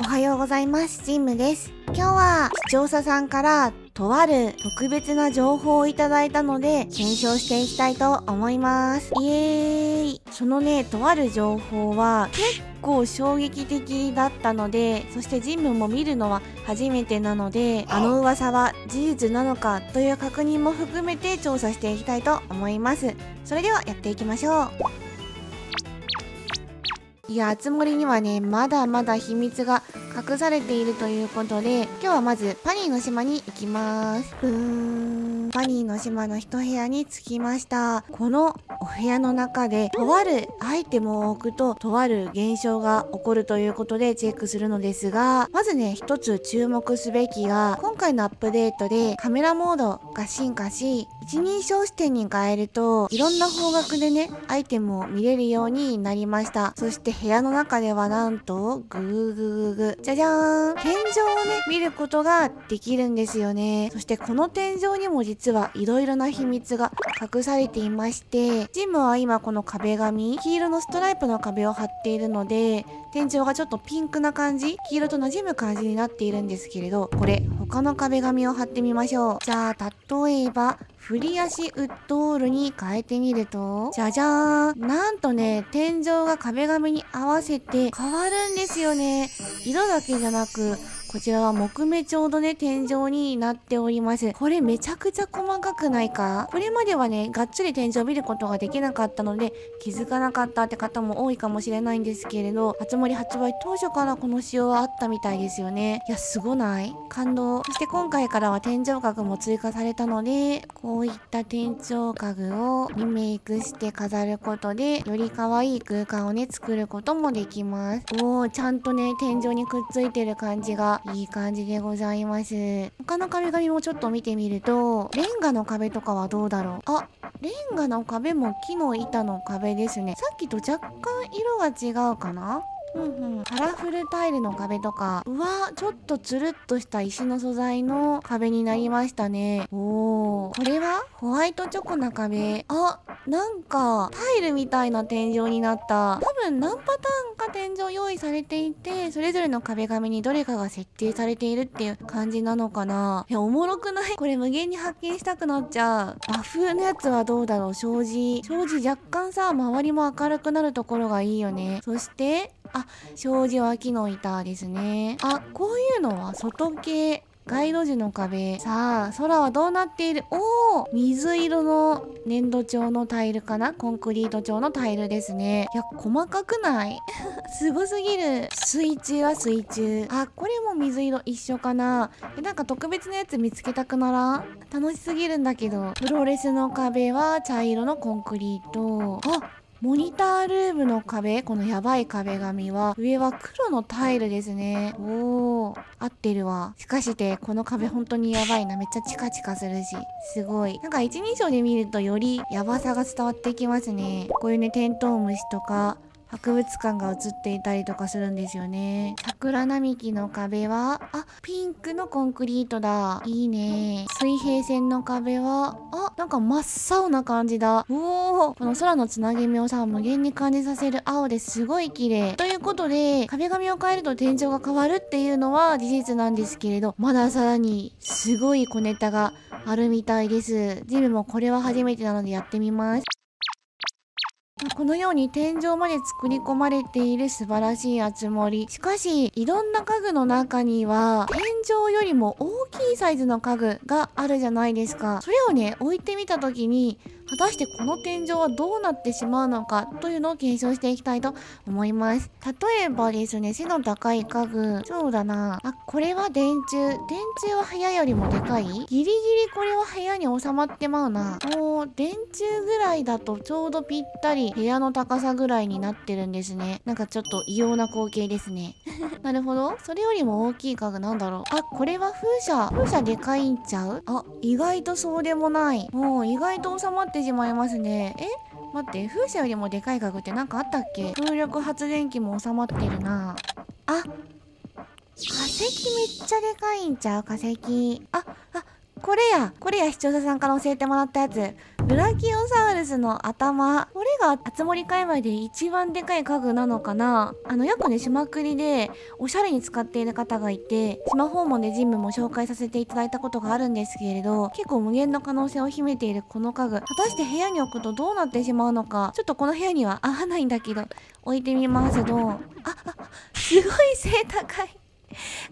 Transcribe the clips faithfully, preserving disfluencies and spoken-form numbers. おはようございます。ジムです。今日は視聴者さんからとある特別な情報をいただいたので検証していきたいと思います。イエーイ。そのね、とある情報は結構衝撃的だったので、そしてジムも見るのは初めてなので、あの噂は事実なのかという確認も含めて調査していきたいと思います。それではやっていきましょう。いや、あつ森にはね、まだまだ秘密が隠されているということで、今日はまずパニーの島に行きます。うーん、パニーの島の一部屋に着きました。このお部屋の中で、とあるアイテムを置くと、とある現象が起こるということでチェックするのですが、まずね、一つ注目すべきが、今回のアップデートでカメラモードが進化し、一人称視点に変えると、いろんな方角でね、アイテムを見れるようになりました。そして部屋の中ではなんと、ぐーぐーぐーぐー、じゃじゃーん、天井をね、見ることができるんですよね。そしてこの天井にも実はいろいろな秘密が隠されていまして、ジムは今この壁紙、黄色のストライプの壁を貼っているので、天井がちょっとピンクな感じ、黄色と馴染む感じになっているんですけれど、これ、他の壁紙を貼ってみましょう。じゃあ、例えば、振り足ウッドオールに変えてみると、じゃじゃーん。なんとね、天井が壁紙に合わせて変わるんですよね。色だけじゃなく、こちらは木目調のね、天井になっております。これめちゃくちゃ細かくないか？これまではね、がっつり天井を見ることができなかったので、気づかなかったって方も多いかもしれないんですけれど、あつ森発売当初からこの仕様はあったみたいですよね。いや、すごない？感動。そして今回からは天井角も追加されたので、こういった天井角をリメイクして飾ることで、より可愛い空間をね、作ることもできます。おー、ちゃんとね、天井にくっついてる感じが、いい感じでございます。他の壁紙もちょっと見てみると、レンガの壁とかはどうだろう。あ、レンガの壁も木の板の壁ですね。さっきと若干色が違うかな？うんうん、カラフルタイルの壁とか、うわ、ちょっとつるっとした石の素材の壁になりましたね。おー、これはホワイトチョコな壁。あ、なんかタイルみたいな天井になった。多分何パターンか天井用意されていて、それぞれの壁紙にどれかが設定されているっていう感じなのかな。いや、おもろくない？これ無限に発見したくなっちゃう。和風のやつはどうだろう。障子障子若干さ、周りも明るくなるところがいいよね。そしてあ、障子は木の板ですね。あ、こういうのは外系。街路樹の壁。さあ、空はどうなっている？おー！水色の粘土調のタイルかな？コンクリート調のタイルですね。いや、細かくない？すごすぎる。水中は水中。あ、これも水色一緒かな？え、なんか特別なやつ見つけたくならん？楽しすぎるんだけど。プロレスの壁は茶色のコンクリート。あ、モニタールームの壁、このやばい壁紙は、上は黒のタイルですね。おー、合ってるわ。しかして、この壁本当にやばいな。めっちゃチカチカするし。すごい。なんか一人称で見るとよりやばさが伝わってきますね。こういうね、テントウムシとか、博物館が映っていたりとかするんですよね。桜並木の壁は、あ、ピンクのコンクリートだ。いいね。水平線の壁は、あ、なんか真っ青な感じだ。おお、この空のつなぎ目をさ、無限に感じさせる青ですごい綺麗。ということで、壁紙を変えると天井が変わるっていうのは事実なんですけれど、まださらにすごい小ネタがあるみたいです。ジムもこれは初めてなのでやってみます。このように天井まで作り込まれている素晴らしいあつ森。しかし、いろんな家具の中には、天井よりも大きいサイズの家具があるじゃないですか。それをね、置いてみたときに、果たしてこの天井はどうなってしまうのかというのを検証していきたいと思います。例えばですね、背の高い家具。そうだな。あ、これは電柱。電柱は部屋よりもでかい？ギリギリこれは部屋に収まってまうな。もう、電柱ぐらいだとちょうどぴったり部屋の高さぐらいになってるんですね。なんかちょっと異様な光景ですね。なるほど。それよりも大きい家具なんだろう。あ、これは風車。風車でかいんちゃう？あ、意外とそうでもない。もう意外と収まってしまいますね。え？待って、風車よりもでかい家具ってなんかあったっけ？風力発電機も収まってるな。あ、化石めっちゃでかいんちゃう？化石。あ、あ、これや。これや、視聴者さんから教えてもらったやつ。ブラキオサウルスの頭、これがあつ森界隈で一番でかい家具なのかな。あのよくね、島クリでおしゃれに使っている方がいて、島訪問でジムも紹介させていただいたことがあるんですけれど、結構無限の可能性を秘めているこの家具、果たして部屋に置くとどうなってしまうのか、ちょっとこの部屋には合わないんだけど置いてみますどう。ああ、すごい背高い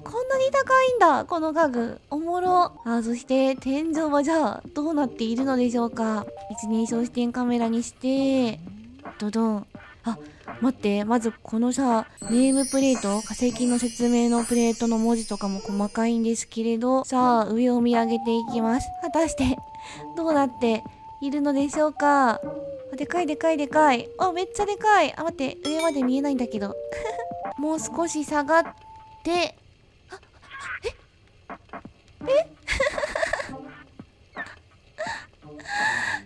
こんなに高いんだこの家具、おもろ。あ、そして天井はじゃあどうなっているのでしょうか。一人称視点カメラにしてドドン。あ、待って、まずこのさネームプレート、化石の説明のプレートの文字とかも細かいんですけれど、さあ上を見上げていきます。果たしてどうなっているのでしょうか。でかいでかいでかい、あ、めっちゃでかい。あ、待って、上まで見えないんだけどもう少し下がって、あ、ええ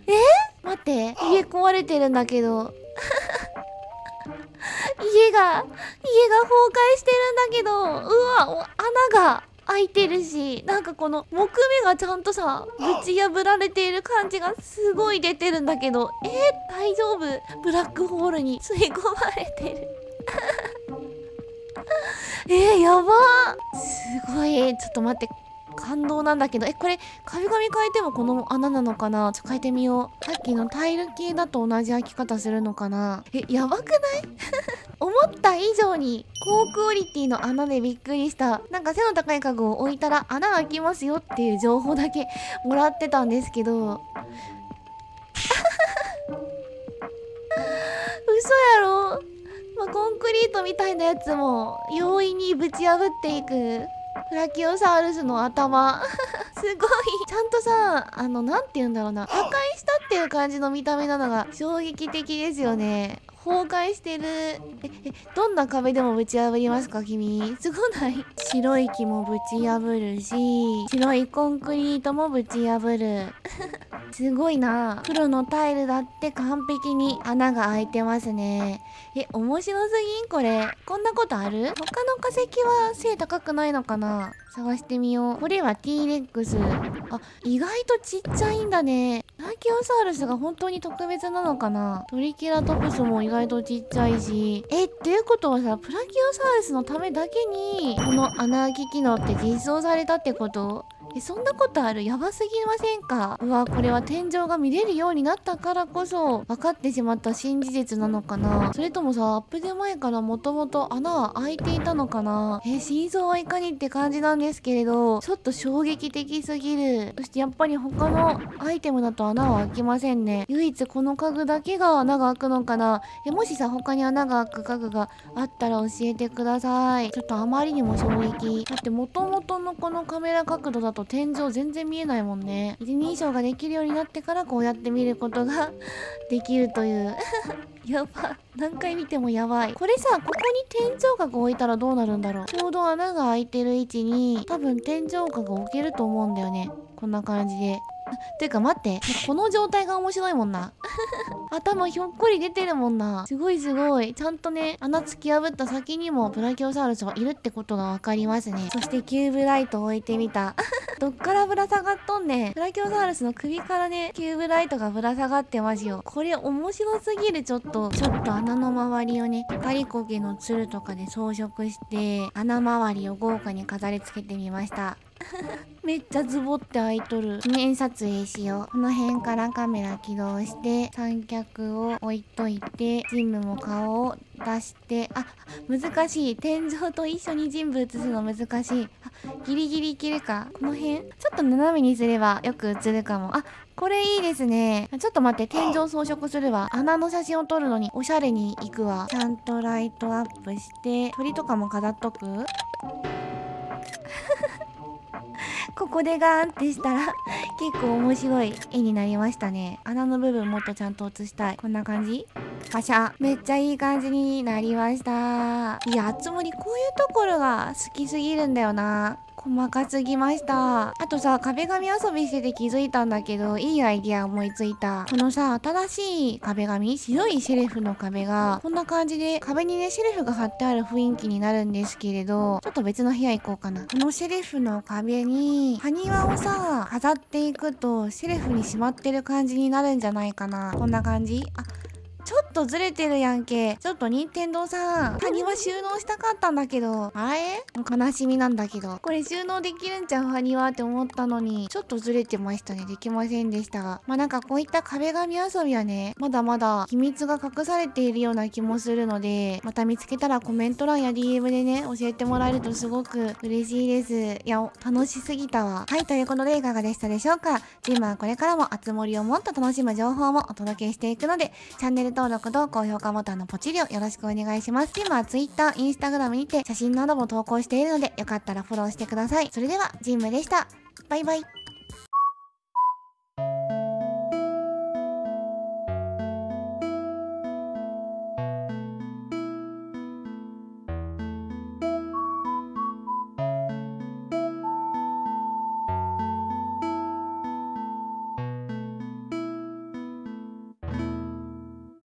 え待って、家壊れてるんだけど家が家が崩壊してるんだけど、うわ、穴が開いてるし、なんかこの木目がちゃんとさぶち破られている感じがすごい出てるんだけど、えー、大丈夫？ブラックホールに吸い込まれてるえー、やばー、すごい。ちょっと待って、感動なんだけど、え、これ壁紙変えてもこの穴なのかな。ちょっと変えてみよう。さっきのタイル系だと同じ開き方するのかな。え、やばくない思った以上に高クオリティの穴でびっくりした。なんか背の高い家具を置いたら穴開きますよっていう情報だけもらってたんですけど嘘やろ、まあ、コンクリートみたいなやつも容易にぶち破っていくブラキオサウルスの頭すごいちゃんとさ、あのなんて言うんだろうな、破壊したっていう感じの見た目なのが衝撃的ですよね。崩壊してる。え、え、どんな壁でもぶち破りますか君、すごない？白い木もぶち破るし、白いコンクリートもぶち破るすごいな。黒のタイルだって完璧に穴が開いてますね。え、面白すぎんこれ。こんなことある？他の化石は背高くないのかな。探してみよう。これは ティーレックス。あ、意外とちっちゃいんだね。ブラキオサウルスが本当に特別なのかな。トリケラトプスも意外とちっちゃいし。え、っていうことはさ、ブラキオサウルスのためだけにこの穴開き機能って実装されたってこと？え、そんなことある？やばすぎませんか？うわ、これは天井が見れるようになったからこそ分かってしまった新事実なのかな。それともさ、アップデ前からもともと穴は開いていたのかな。え、真相はいかにって感じなんですけれど、ちょっと衝撃的すぎる。そしてやっぱり他のアイテムだと穴は開きませんね。唯一この家具だけが穴が開くのかな。え、もしさ他に穴が開く家具があったら教えてください。ちょっとあまりにも衝撃だって、もともとのこのカメラ角度だと天井全然見えないもんね。一人称ができるようになってからこうやって見ることができるというやば、何回見てもやばい。これさ、ここに天井角を置いたらどうなるんだろう。ちょうど穴が開いてる位置に多分天井角を置けると思うんだよね。こんな感じで。ていうか待って、この状態が面白いもんな頭ひょっこり出てるもんな。すごいすごい。ちゃんとね、穴突き破った先にもブラキオサウルスがいるってことが分かりますね。そしてキューブライトを置いてみたどっからぶら下がっとんねん。ブラキオサウルスの首からね、キューブライトがぶら下がってますよ。これ面白すぎる。ちょっとちょっと穴の周りをね、カリコゲのツルとかで装飾して穴周りを豪華に飾り付けてみましためっちゃズボって開いとる。記念撮影しよう。この辺からカメラ起動して三脚を置いといて、ジムも顔を出して、あ、難しい。天井と一緒に人物映すの難しい。あ、ギリギリいけるか。この辺ちょっと斜めにすればよく映るかも。あ、これいいですね。ちょっと待って、天井装飾するわ。穴の写真を撮るのにおしゃれに行くわ。ちゃんとライトアップして鳥とかも飾っとくここでガーンってしたら結構面白い絵になりましたね。穴の部分もっとちゃんと写したい。こんな感じ。パシャ。めっちゃいい感じになりました。いや、あつ森こういうところが好きすぎるんだよな。細かすぎました。あとさ、壁紙遊びしてて気づいたんだけど、いいアイディア思いついた。このさ、新しい壁紙、白いシェルフの壁が、こんな感じで壁にね、シェルフが貼ってある雰囲気になるんですけれど、ちょっと別の部屋行こうかな。このシェルフの壁に、埴輪をさ、飾っていくと、シェルフにしまってる感じになるんじゃないかな。こんな感じ。あ、ちょっとずれてるやんけ。ちょっと任天堂さん、埴輪収納したかったんだけど、あれ悲しみなんだけど、これ収納できるんちゃう埴輪って思ったのに、ちょっとずれてましたね。できませんでしたが。まあなんかこういった壁紙遊びはね、まだまだ秘密が隠されているような気もするので、また見つけたらコメント欄や ディーエム でね、教えてもらえるとすごく嬉しいです。いや、楽しすぎたわ。はい、ということでいかがでしたでしょうか。チームはこれからもあつ森をもっと楽しむ情報もお届けしていくので、チャンネル登録と高評価ボタンのポチリをよろしくお願いします。今は ツイッター、インスタグラム にて写真なども投稿しているので、よかったらフォローしてください。それでは、ジンムでした。バイバイ。